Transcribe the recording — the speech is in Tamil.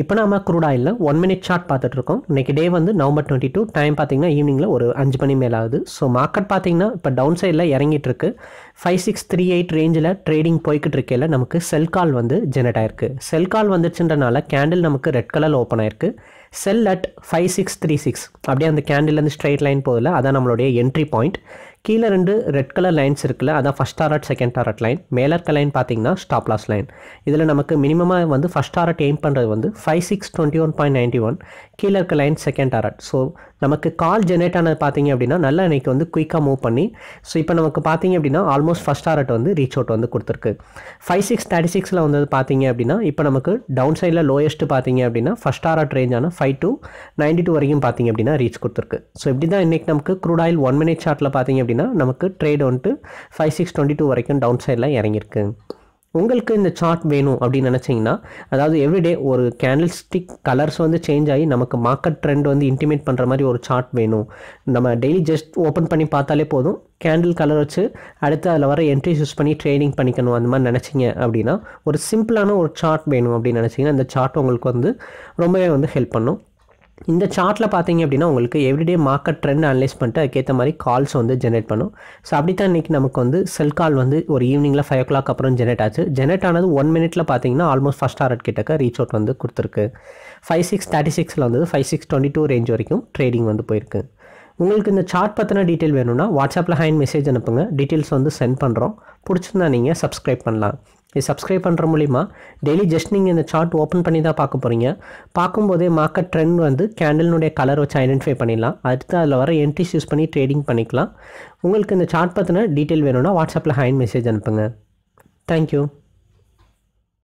இப்போ நாம க்ரூட் ஆயில்ல 1 மினிட் சார்ட் பார்த்துட்டு இருக்கோம். இன்னைக்கு டே வந்து நவம்பர் 22, டைம் பாத்தீங்கன்னா ஈவினிங்ல ஒரு 5 மணி மேல ஆகுது. சோ மார்க்கெட் பாத்தீங்கன்னா இப்போ டவுன் சைடுல இறங்கிட்டு இருக்கு. 5638 ரேஞ்சில ட்ரேடிங் போய்க்கிட்டு இருக்கேல நமக்கு செல் கால் வந்து ஜெனரேட் ஆயிருக்கு. செல் கால் வந்துச்சுன்றனால கேண்டில் நமக்கு ரெட் கலர்ல ஓபன் ஆயிருக்கு. செல் அட் 5636 அப்படியே அந்த கேண்டில் இருந்து ஸ்ட்ரைட் லைன் போகுதுல அதான் நம்மளுடைய என்ட்ரி பாயிண்ட். கீழே ரெண்டு ரெட் கலர் லைன்ஸ் இருக்குல்ல அதான் first target second target line. மேலர்க்க லைன் பார்த்தீங்கன்னா ஸ்டாப் லாஸ் லைன். இதில் நமக்கு மினிமமாக வந்து ஃபஸ்ட் டாரட் எய்ம் பண்ணுறது வந்து 5621.91. கீழே இருக்க லைன் செகண்ட் டாரட். ஸோ நமக்கு கால் ஜெனரேட் ஆனது பார்த்தீங்க அப்படின்னா நல்லா இன்றைக்கி வந்து குயிக்காக மூவ் பண்ணி ஸோ இப்போ நமக்கு பார்த்தீங்க அப்படின்னா ஆல்மோஸ்ட் ஃபஸ்ட் டாரட் வந்து ரீச் அவுட் வந்து கொடுத்துருக்கு. 5636ல் வந்தது பார்த்தீங்க அப்படின்னா இப்போ நமக்கு டவுன் சைடில் லோயஸ்ட்டு பார்த்தீங்க அப்படின்னா ஃபஸ்ட் டாரட் ரேஞ்சான 5292 வரைக்கும் பார்த்தீங்க அப்படின்னா ரீச் கொடுத்துருக்கு. ஸோ இப்படி தான் இன்றைக்கி நமக்கு க்ரூட் ஆயில் 1 மினிட் சார்ட்டில் பார்த்தீங்க அப்படின்னா நமக்கு ட்ரேட் வந்துட்டு 5622 வரைக்கும் டவுன் சைடில் இறங்கியிருக்கு. உங்களுக்கு இந்த சார்ட் வேணும் அப்படின்னு நினச்சிங்கன்னா, அதாவது எவ்ரிடே ஒரு கேண்டில் ஸ்டிக் கலர்ஸ் வந்து சேஞ்ச் ஆகி நமக்கு மார்க்கெட் ட்ரெண்ட் வந்து இன்டிமேட் பண்ணுற மாதிரி ஒரு சார்ட் வேணும். நம்ம டெய்லி ஜஸ்ட் ஓப்பன் பண்ணி பார்த்தாலே போதும், கேண்டில் கலர் வச்சு அடுத்து அதில் வர என்ட்ரிஸ் யூஸ் பண்ணி ட்ரேடிங் பண்ணிக்கணும் அந்த மாதிரி நினச்சிங்க அப்படின்னா, ஒரு சிம்பிளான ஒரு சார்ட் வேணும் அப்படின்னு நினச்சிங்கன்னா இந்த சார்ட் உங்களுக்கு வந்து ரொம்பவே வந்து ஹெல்ப் பண்ணும். இந்த சார்ட்டில் பார்த்தீங்க அப்படின்னா உங்களுக்கு எவ்ரிடே மார்க்கெட் ட்ரெண்ட் அனலைஸ் பண்ணிட்டு அதுக்கேற்ற மாதிரி கால்ஸ் வந்து ஜென்ரேட் பண்ணும். ஸோ அப்படி தான் இன்றைக்கி நமக்கு வந்து செல் கால் வந்து ஒரு ஈவினிங்கில் 5 o'clock அப்புறம் ஜென்ரேட் ஆச்சு. ஜென்ரேட் ஆனது 1 minute பார்த்தீங்கன்னா ஆல்மோஸ்ட் ஃபஸ்ட் டாரட் கிட்டக்க ரீச் அவுட் வந்து கொடுத்துருக்கு. 5636ல் வந்து 5622 ரேஞ்ச் வரைக்கும் ட்ரேடிங் வந்து போயிருக்கு. உங்களுக்கு இந்த சார்ட் பற்றின டீட்டெயில் வேணும்னா வாட்ஸ்அப்பில் ஹேண்ட் மெசேஜ் அனுப்புங்க, டீட்டெயில்ஸ் வந்து சென்ட் பண்ணுறோம். பிடிச்சிருந்தா நீங்கள் சப்ஸ்கிரைப் பண்ணலாம். இது சப்ஸ்கிரைப் பண்ணுற மூலிமா டெய்லி ஜஸ்ட் நீங்கள் இந்த சார்ட் ஓப்பன் பண்ணி தான் பார்க்க போகிறீங்க. பார்க்கும்போதே மார்க்கெட் ட்ரெண்ட் வந்து கேண்டில்னுடைய கலர் வச்சு ஐடென்டிஃபை பண்ணிடலாம். அடுத்து அதில் வர என்ட்ரிஸ் யூஸ் பண்ணி ட்ரேடிங் பண்ணிக்கலாம். உங்களுக்கு இந்த சார்ட் பற்றின டீட்டெயில் வேணும்னா வாட்ஸ்அப்பில் ஹேண்ட் மெசேஜ் அனுப்புங்க. தேங்க்யூ.